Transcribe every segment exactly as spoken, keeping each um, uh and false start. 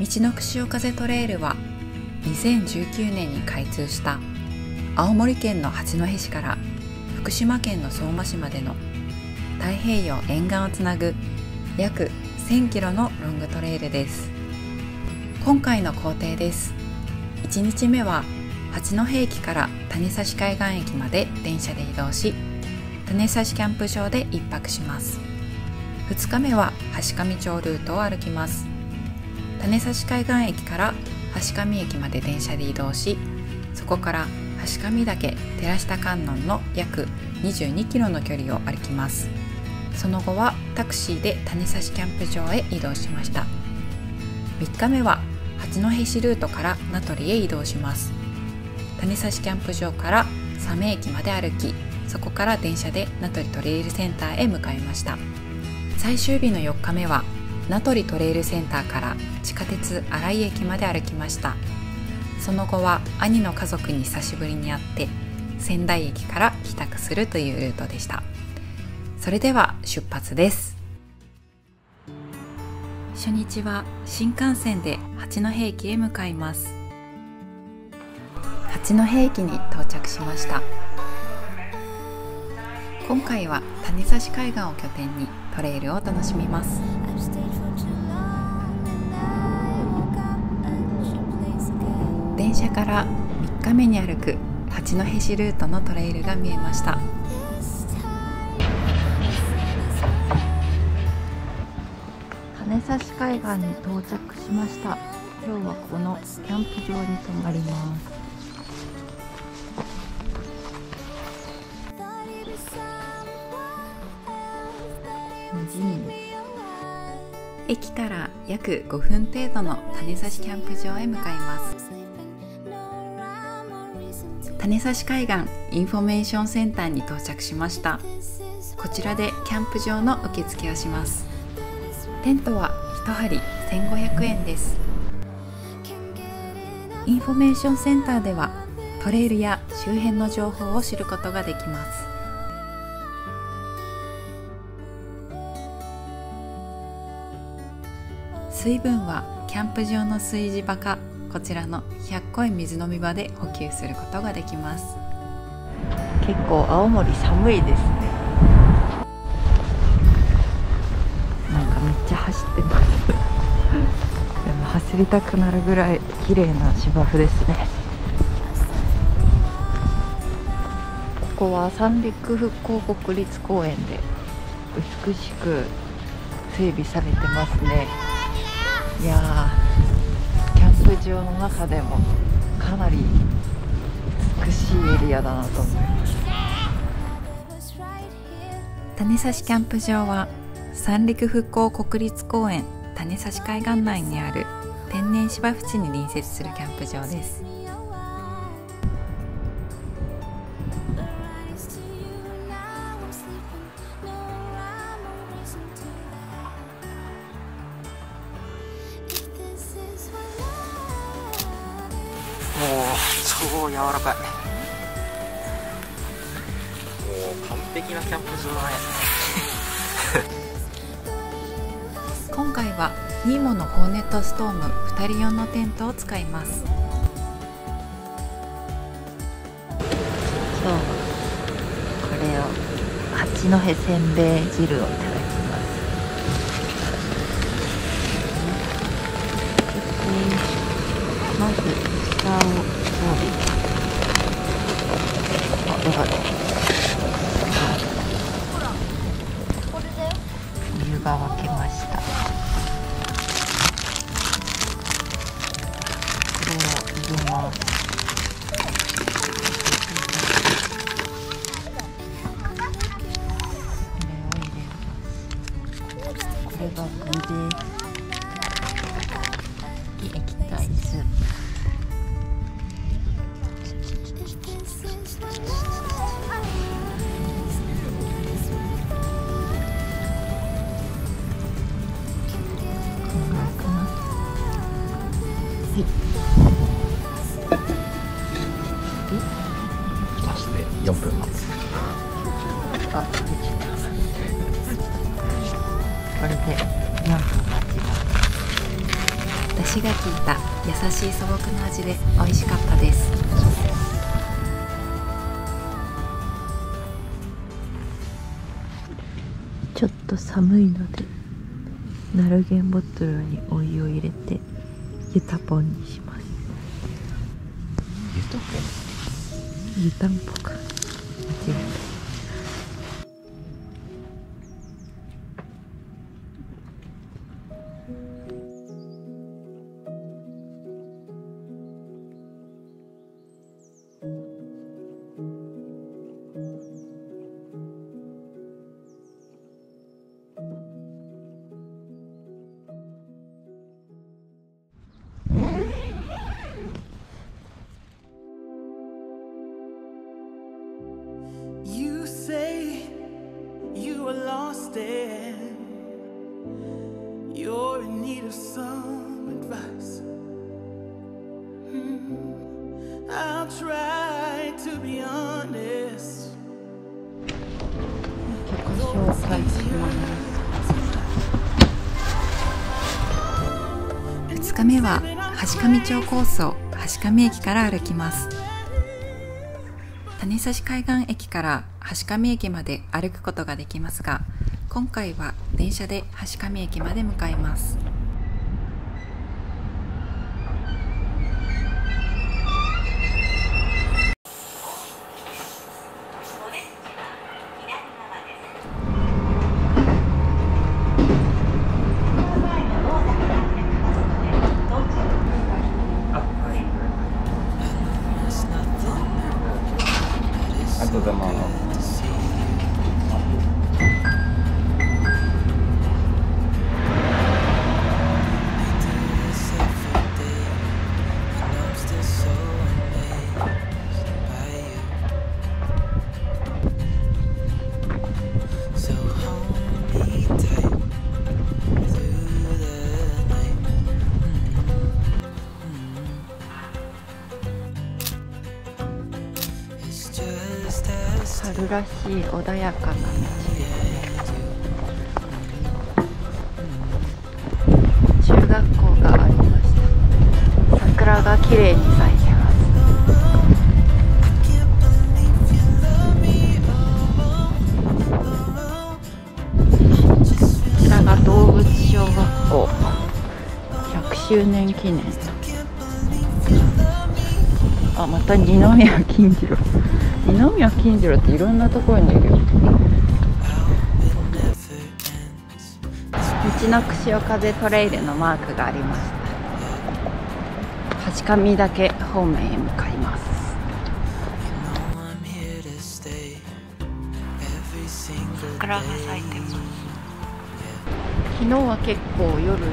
道のく潮風トレイルはにせんじゅうきゅうねんに開通した青森県の八戸市から福島県の相馬市までの太平洋沿岸をつなぐ約せんキロのロングトレイルです。今回の行程です。いちにちめは八戸駅から種差海岸駅まで電車で移動し、種差キャンプ場でいっぱくします。ふつかめは橋上町ルートを歩きます。種差海岸駅から橋上駅まで電車で移動し、そこから橋上岳寺下観音の約にじゅうにキロの距離を歩きます。その後はタクシーで種差キャンプ場へ移動しました。みっかめは八戸市ルートから名取へ移動します。種差キャンプ場からサメ駅まで歩き、そこから電車で名取トレイルセンターへ向かいました。最終日のよっかめは名取トレイルセンターから地下鉄新井駅まで歩きました。その後は兄の家族に久しぶりに会って仙台駅から帰宅するというルートでした。それでは出発です。初日は新幹線で八戸駅へ向かいます。八戸駅に到着しました。今回は種差海岸を拠点にトレイルを楽しみます。電車からみっかめに歩く八戸市ルートのトレイルが見えました。種差海岸に到着しました。今日はこのキャンプ場に泊まります。駅から約ごふん程度の種差キャンプ場へ向かいます。種差海岸インフォメーションセンターに到着しました。こちらでキャンプ場の受付をします。テントはひとはりせんごひゃくえんです。インフォメーションセンターではトレイルや周辺の情報を知ることができます。水分はキャンプ場の炊事場かこちらのひゃっこい水飲み場で補給することができます。結構青森寒いですね。なんかめっちゃ走ってます。でも走りたくなるぐらい綺麗な芝生ですね。ここは三陸復興国立公園で美しく整備されてますね。いやー、キャンプ場の中でもかなり美しいエリアだなと思います。種差キャンプ場は三陸復興国立公園種差海岸内にある天然芝生地に隣接するキャンプ場です。超柔らかい。もう完璧なキャンプ場だね。今回はニーモのホーネットストームふたり用のテントを使います。今日はこれを八戸せんべい汁をいただきます。まず下をあ、やばい。お湯が沸きました。これを入れます。これを入れます。これが具です。液体スープ。よんぷんまえ。あ、できた。これでよんぷん待ちます。私出汁が効いた優しい素朴な味で美味しかったです。ちょっと寒いのでナルゲンボトルにお湯を入れてゆたぽんにします。ゆたぽん？ゆたんぽか、間違えた。ふつかめは橋上町コースを橋上駅から歩きます。種差海岸駅から橋上駅まで歩くことができますが、今回は電車で橋上駅まで向かいます。春らしい穏やかな道ですね。中学校がありました。桜が綺麗に咲いてます。こちらが動物小学校ひゃくしゅうねん記念。あ、また二宮金次郎。二宮金次郎っていろんなところにいるよ。道のく潮風トレイルのマークがありました。橋上岳方面へ向かいます。桜が咲いてます。昨日は結構夜冷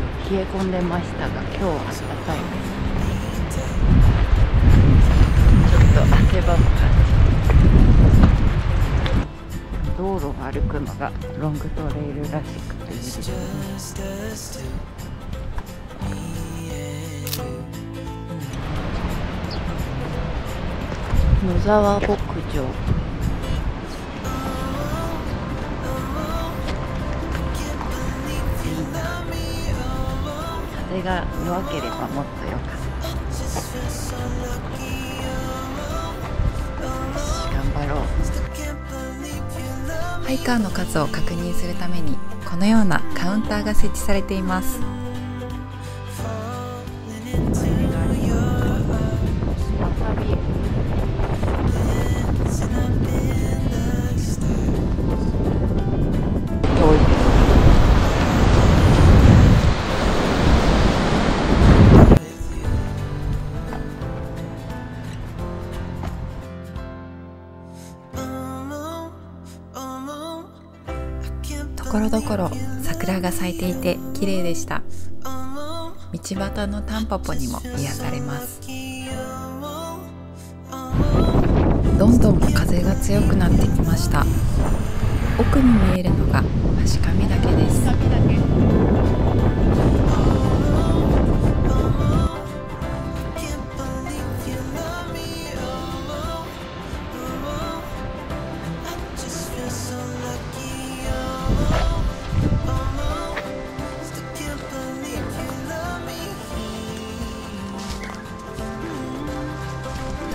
え込んでましたが、今日は暖かいです。ちょっと汗ばむ感じ。道路を歩くのがロングトレイルらしくていいですね。野沢牧場。風が弱ければもっとよかった。頑張ろう。ハイカーの数を確認するためにこのようなカウンターが設置されています。ところどころ桜が咲いていて綺麗でした。道端のタンポポにも癒されます。どんどん風が強くなってきました。奥に見えるのが橋上岳です。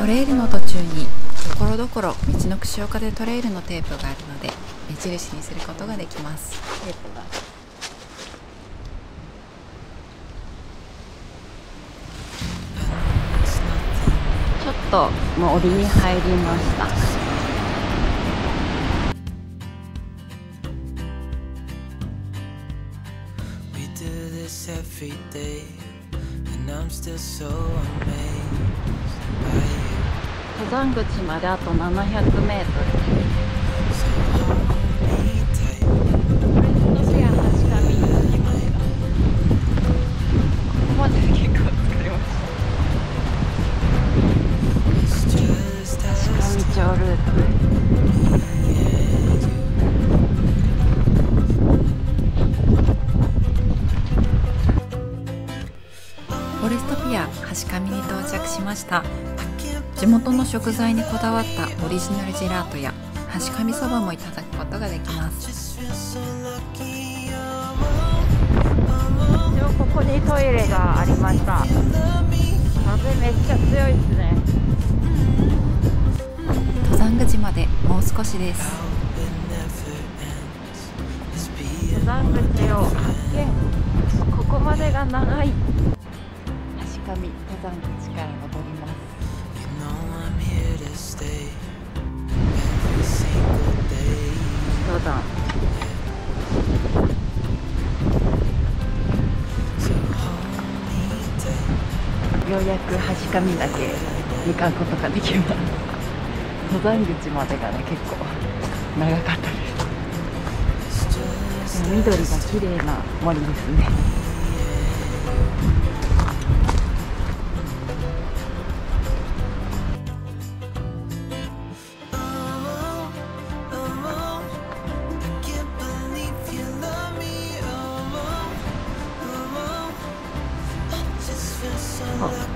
トレイルの途中にところどころ道の串岡でトレイルのテープがあるので目印にすることができます。テープがちょっともう檻に入りました。Every day, and I'm still so amazed by you. 登山口まであとななひゃくメートル。フォレストピア橋上に到着しました。地元の食材にこだわったオリジナルジェラートや橋上そばもいただくことができます。ここにトイレがありました。風めっちゃ強いですね。登山口までもう少しです。登山口を発見。ここまでが長い。登山口から登ります。登山ようやく橋上だけ向かうことができます。登山口までがね、結構長かったです。でも緑が綺麗な森ですね。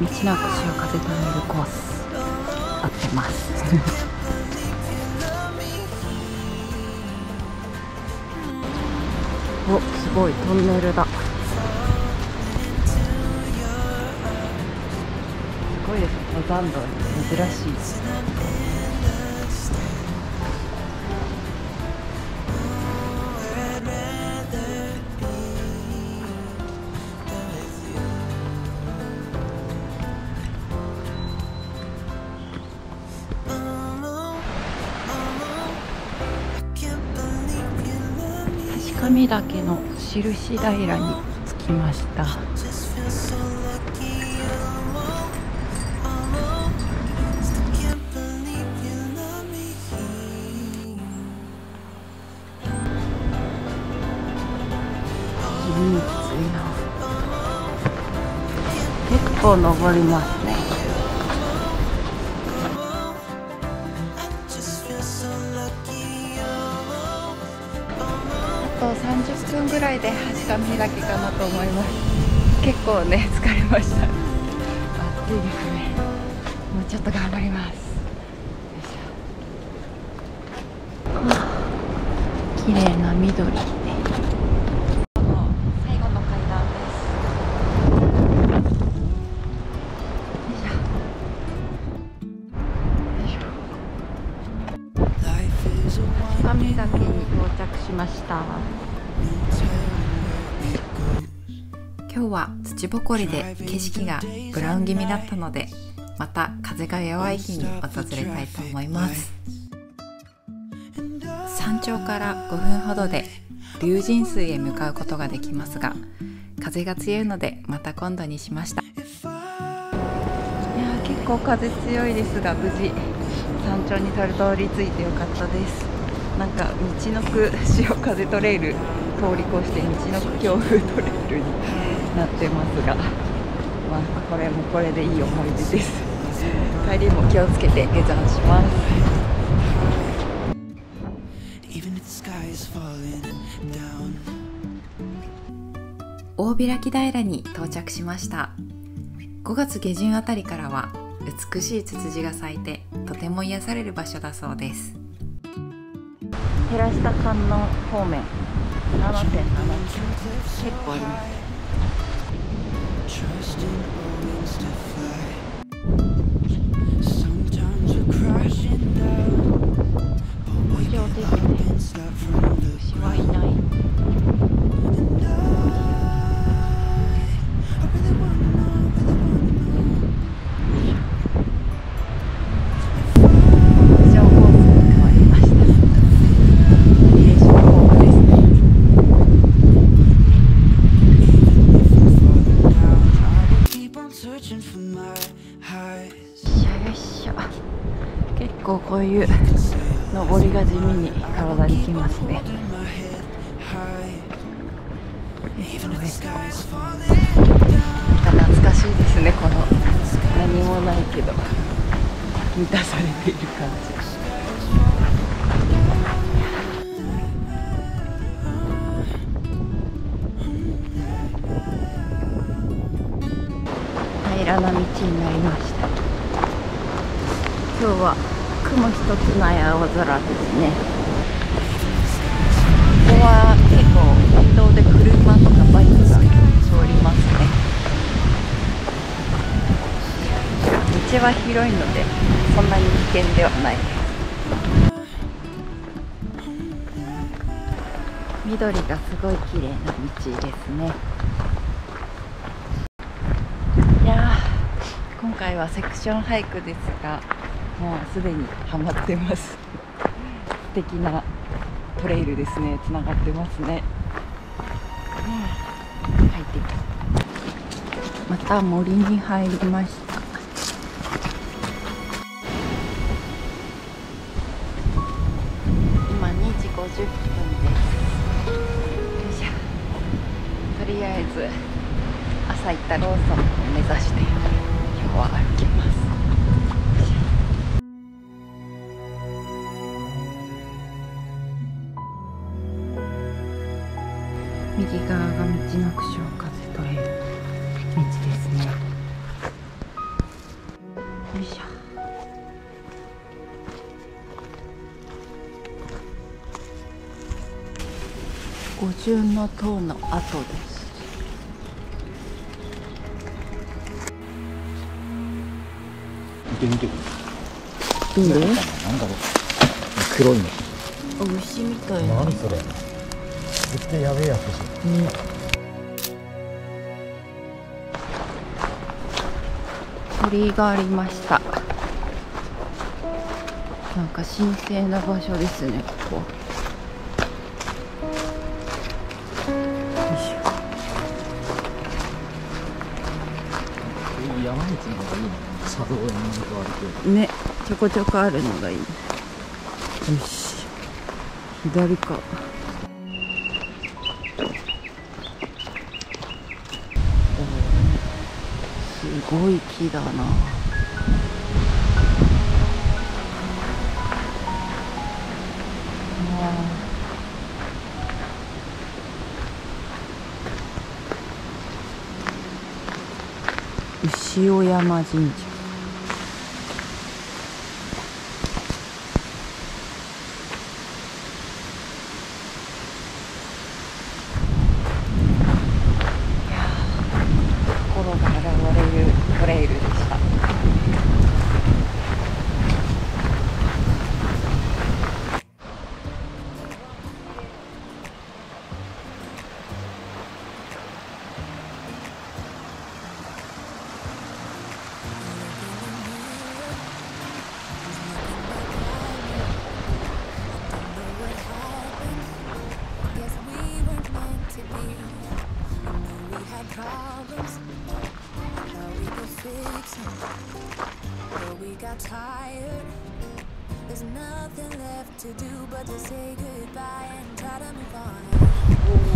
道の串岡でトレイルコース合ってますお、すごいトンネルだ。すごいですね、登山道に珍しい。神岳の印平に着きました。結構登りますね。さんじゅっぷんぐらいで橋上岳かなと思います。結構ね、疲れました。暑いですね。もうちょっと頑張ります。よいしょ、はあ、綺麗な緑。最後の階段です。よいしょ、よいしょ。橋上岳に到着しました。今日は土ぼこりで景色がブラウン気味だったので、また風が弱い日に訪れたいと思います。山頂からごふんほどで龍神水へ向かうことができますが、風が強いのでまた今度にしました。いや、結構風強いですが、無事山頂にたどり着いてよかったです。なんか道のく潮風トレイル通り越して道のく強風トレイルになってますが、まあ、これもこれでいい思い出です。帰りも気をつけて下山します。大開平に到着しました。ごがつ下旬あたりからは美しいツツジが咲いて、とても癒される場所だそうです。減らした観音方面 ななてんなな 結構あります。両手で牛はいない。結構こういう登りが地味に体にきますね。懐かしいですね、この何もないけど満たされている感じ。平らな道になりました。今日は雲一つない青空ですね。ここは結構移動で車とかバイクが通りますね。道は広いのでそんなに危険ではないです。緑がすごい綺麗な道ですね。いやー、今回はセクションハイクですが、もうすでにハマってます。素敵なトレイルですね、つながってますね、うん、入ってきた。また森に入りました。今にじごじゅっぷんです。よいしょ。とりあえず朝行ったローソンを目指して今日は歩きます。右側が道のくしょう風トレイル道ですね。よいしょ。五重の塔の跡です。見て見て。どれ？なんだろう。黒いの。牛みたいな。何それ。絶対やべえやつでしょ。うん、鳥居がありました。なんか神聖な場所ですね、ここ。よいしょ。山道の方がいいな。車道に歩くね、ちょこちょこあるのがいい。よし、左か。すごい木だな。潮山神社。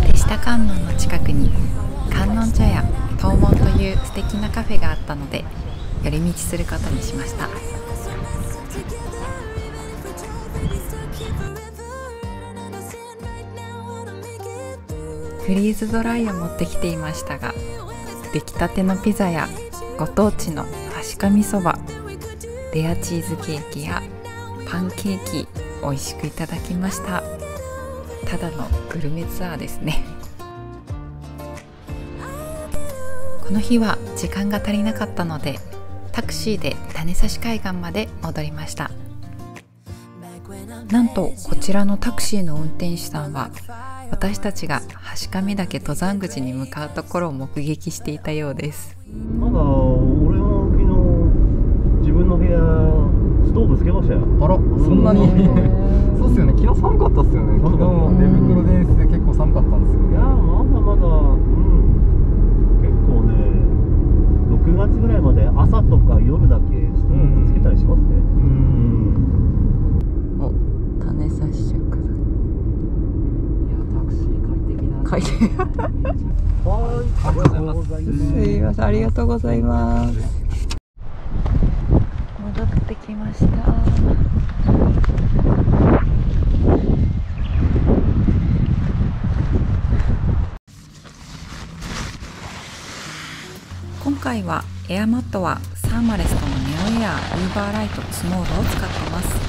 手下観音の近くに観音茶屋東門という素敵なカフェがあったので寄り道することにしました。フリーズドライを持ってきていましたが、出来たてのピザやご当地の確かみそば、レアチーズケーキやパンケーキ、美味しくいただきました。ただのグルメツアーですね。この日は時間が足りなかったのでタクシーで種差海岸まで戻りました。なんとこちらのタクシーの運転手さんは私たちが橋上岳登山口に向かうところを目撃していたようです。なんか俺も昨日自分の部屋ストーブつけましたよ。あら、そんなにそうっすよね、昨日寒かったっすよね。昨日も寝袋で結構寒かったんですよね。いやまだまだ、うん、結構ねろくがつぐらいまで朝とか夜だけストーブつけたりしますね。うん、うん、お、種差しちゃうか。はい、ありがとうございます。すいません、ありがとうございます。戻ってきました。今回はエアマットはサーマレストのネオエアウーバーライトスモールを使ってます。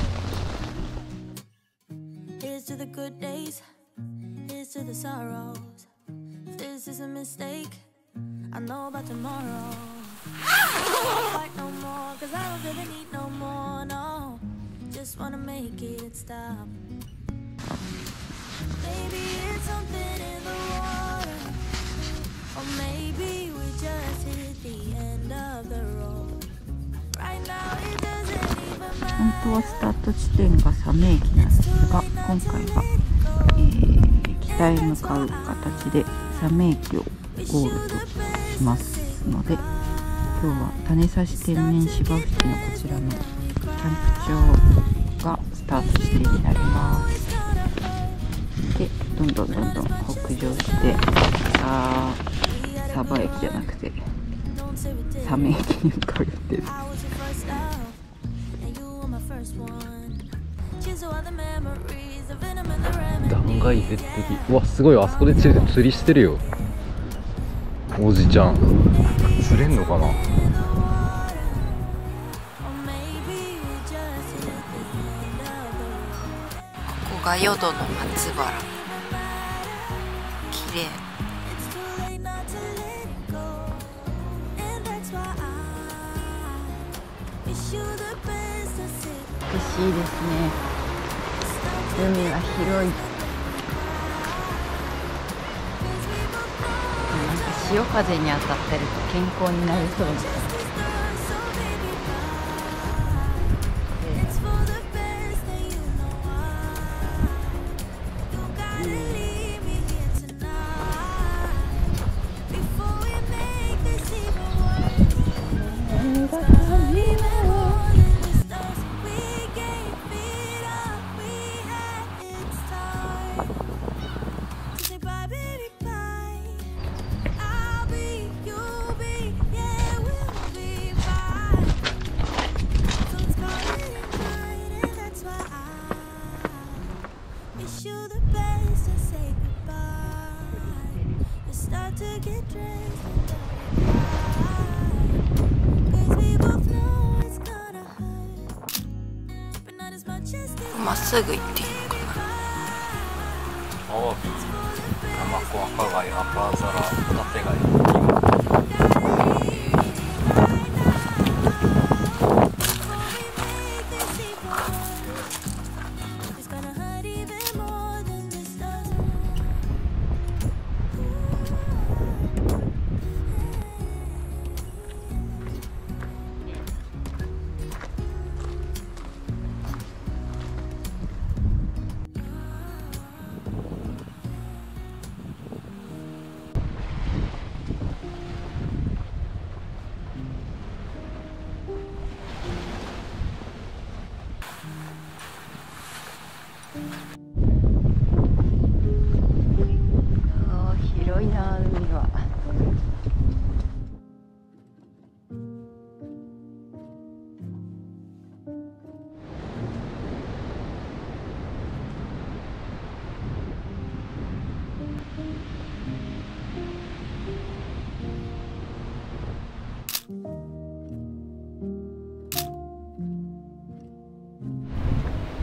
本当はスタート地点がサメ駅なんですが、今回は、えー北へ向かう形でサメ駅をゴールとしますので、今日は種差し天然芝生のこちらのキャンプ場がスタート地点になります。でどんどんどんどん北上して、あーサバ駅じゃなくてサメ駅に向かう予定です。断崖絶壁、うわすごい、あそこで釣りしてるよおじちゃん。釣れんのかな。ここが淀の松原、綺麗。美しいですね。海が広い。なんか潮風に当たってると健康になりそうです。まっすぐ行っていいのかな。ああ、多摩湖、赤貝、赤皿、ホタテ貝。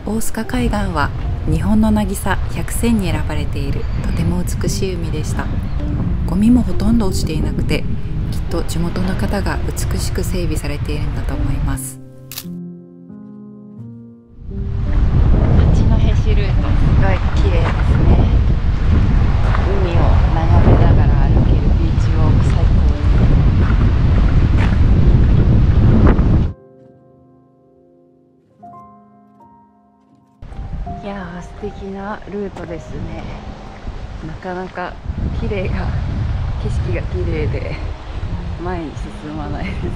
大須賀海岸は日本の渚百選に選ばれているとても美しい海でした。ゴミもほとんど落ちていなくて、きっと地元の方が美しく整備されているんだと思います。街のなルートですね。なかなか綺麗が景色が綺麗で前に進まないですね。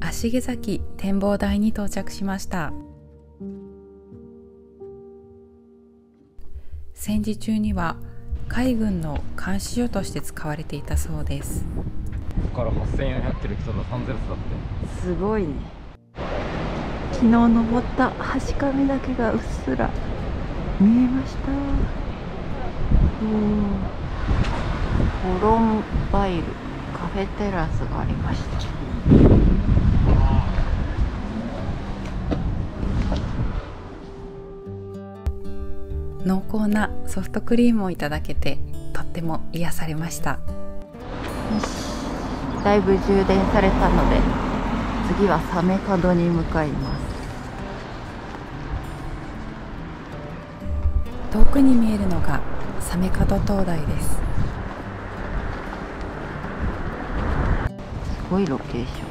足毛崎展望台に到着しました。戦時中には海軍の監視所として使われていたそうです。ここからはっせんえんやってる人のさんゼロだってすごいね。昨日登った橋上だけがうっすら見えました。コロンバイルカフェテラスがありました。濃厚なソフトクリームをいただけてとっても癒されました。だいぶ充電されたので次はサメ角に向かいます。遠くに見えるのがサメ角灯台です。すごいロケーション。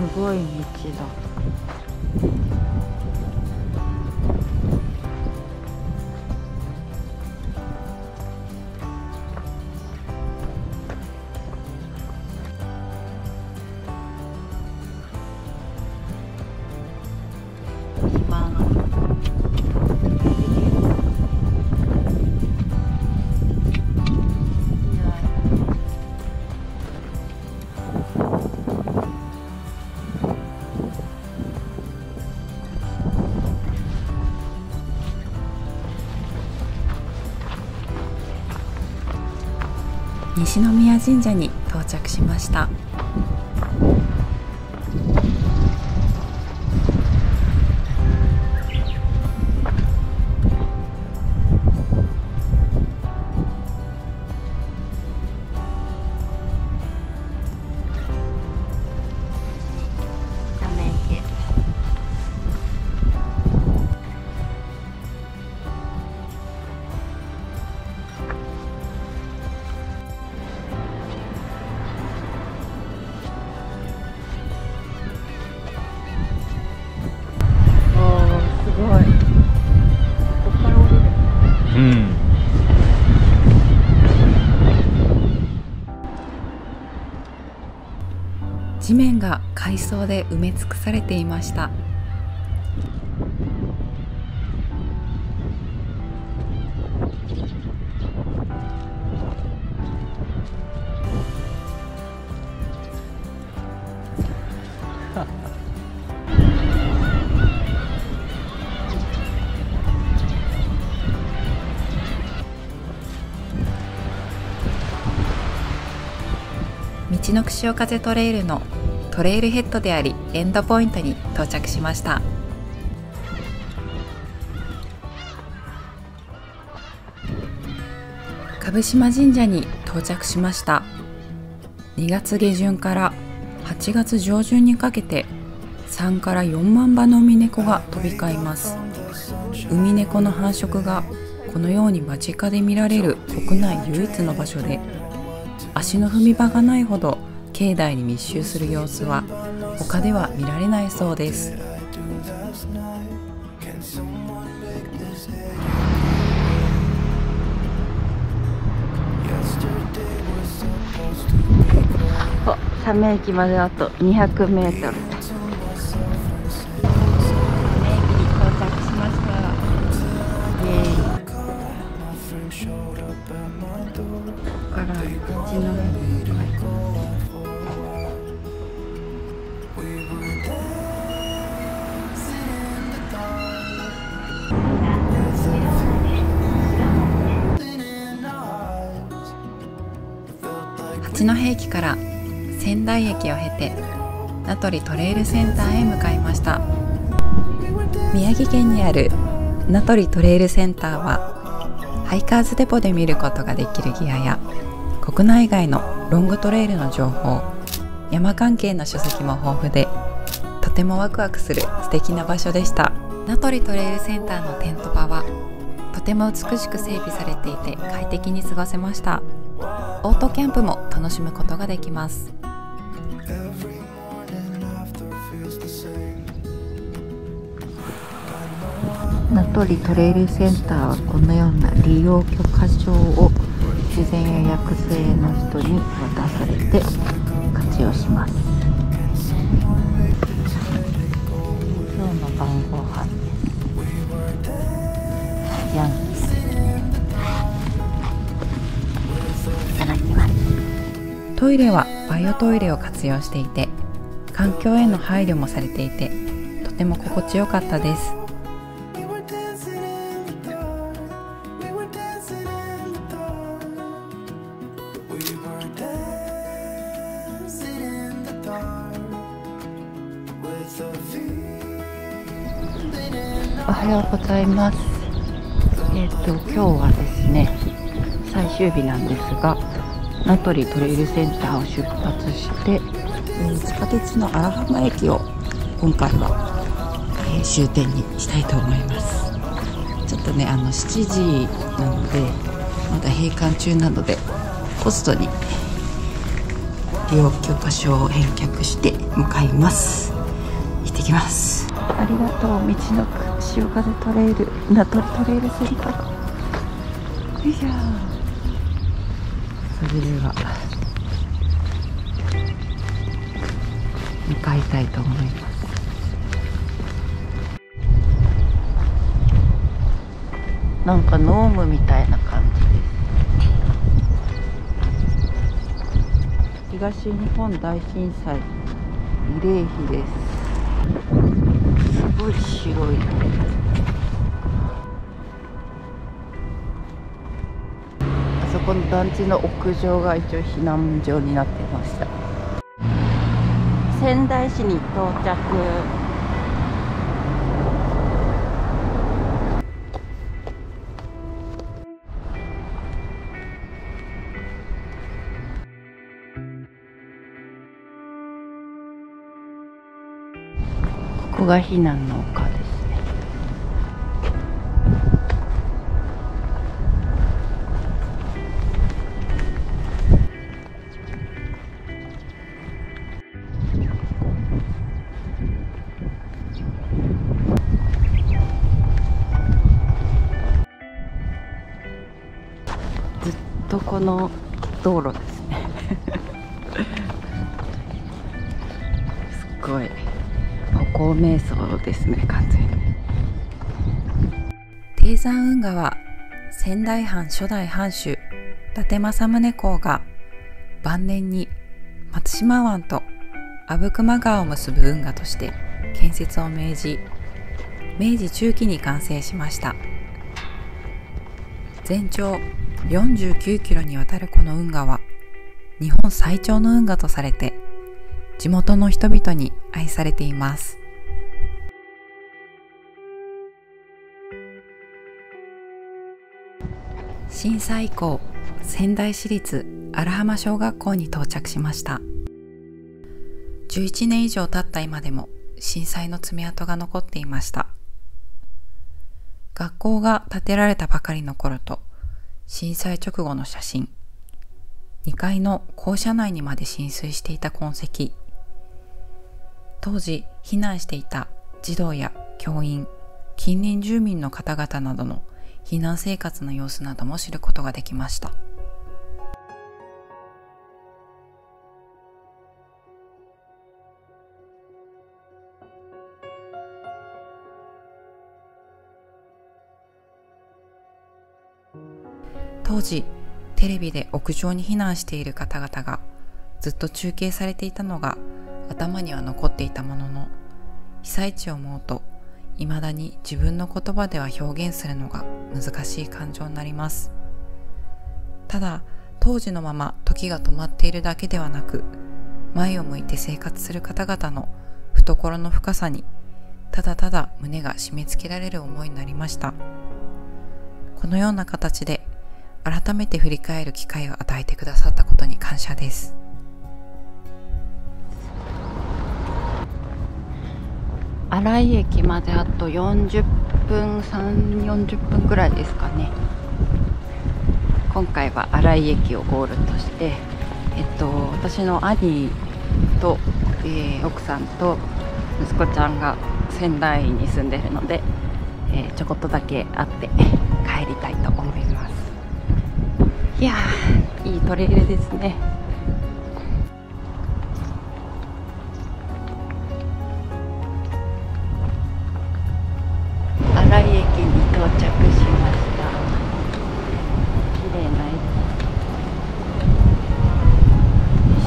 すごい道だ。西宮神社に到着しました。地面が海藻で埋め尽くされていました。道のく潮風トレイルのトレイルヘッドでありエンドポイントに到着しました。蕪島神社に到着しました。にがつげじゅんからはちがつじょうじゅんにかけてさんからよんまんばのウミネコが飛び交います。ウミネコの繁殖がこのように間近で見られる国内唯一の場所で、足の踏み場がないほど境内に密集する様子は他では見られないそうです。ここサメ駅まであとにひゃくメートル。八戸駅から仙台駅を経て名取トレイルセンターへ向かいました。宮城県にある名取トレイルセンターはハイカーズデポで見ることができるギアや国内外のロングトレイルの情報、山関係の書籍も豊富で、とてもワクワクする素敵な場所でした。名取トレイルセンターのテント場はとても美しく整備されていて快適に過ごせました。オートキャンプも楽しむことができます。名取トレイルセンターはこのような利用許可証を自然や薬剤の人に渡されて活用します。今日の晩ご飯です。じゃん。トイレはバイオトイレを活用していて、環境への配慮もされていて、とても心地よかったです。おはようございます。えっと、今日はですね、最終日なんですが、名取トレイルセンターを出発して地下鉄の荒浜駅を今回は、えー、終点にしたいと思います。ちょっとね、あのしちじなのでまだ閉館中なので、ポストに利用許可証を返却して向かいます。行ってきます。ありがとうみちのく潮風トレイル名取トレイルセンター。よいしょ。それでは向かいたいと思います。なんかノームみたいな感じです。東日本大震災慰霊碑です。すごい白い。この団地の屋上が一応避難所になってました。仙台市に到着。ここが避難の丘です。この道路ですねごい歩行瞑想ですね、完全に。貞山運河は仙台藩初代藩主伊達政宗公が晩年に松島湾と阿武隈川を結ぶ運河として建設を命じ、明治中期に完成しました。全長よんじゅうきゅうキロにわたるこの運河は日本最長の運河とされて、地元の人々に愛されています。震災以降、仙台市立荒浜小学校に到着しました。じゅういちねん以上経った今でも震災の爪痕が残っていました。学校が建てられたばかりの頃と震災直後の写真、にかいの校舎内にまで浸水していた痕跡、当時避難していた児童や教員、近隣住民の方々などの避難生活の様子なども知ることができました。当時、テレビで屋上に避難している方々がずっと中継されていたのが頭には残っていたものの、被災地を思うと未だに自分の言葉では表現するのが難しい感情になります。ただ、当時のまま時が止まっているだけではなく、前を向いて生活する方々の懐の深さにただただ胸が締め付けられる思いになりました。このような形で改めて振り返る機会を与えてくださったことに感謝です。新井駅まであとよんじゅっぷん、さんじゅう、よんじゅっぷんくらいですかね。今回は新井駅をゴールとして、えっと、私の兄と、えー、奥さんと息子ちゃんが仙台に住んでるので、えー、ちょこっとだけ会って帰りたいと思います。いやー、いいトレイルですね。新井駅に到着しました。綺麗な駅。よいし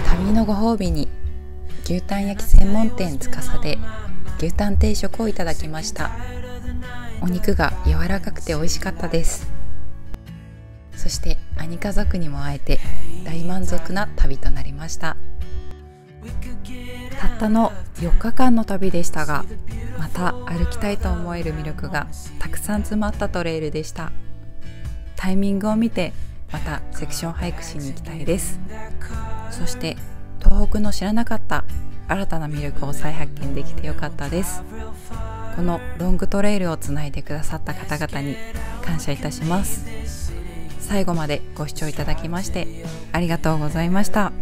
ょ。旅のご褒美に牛タン焼き専門店つかさで牛タン定食をいただきました。お肉が柔らかくて美味しかったです。そして兄家族にも会えて大満足な旅となりました。たったのよっかかんの旅でしたが、また歩きたいと思える魅力がたくさん詰まったトレイルでした。タイミングを見てまたセクション俳句しに行きたいです。そして東北の知らなかった新たな魅力を再発見できてよかったです。このロングトレイルをつないでくださった方々に感謝いたします。最後までご視聴いただきましてありがとうございました。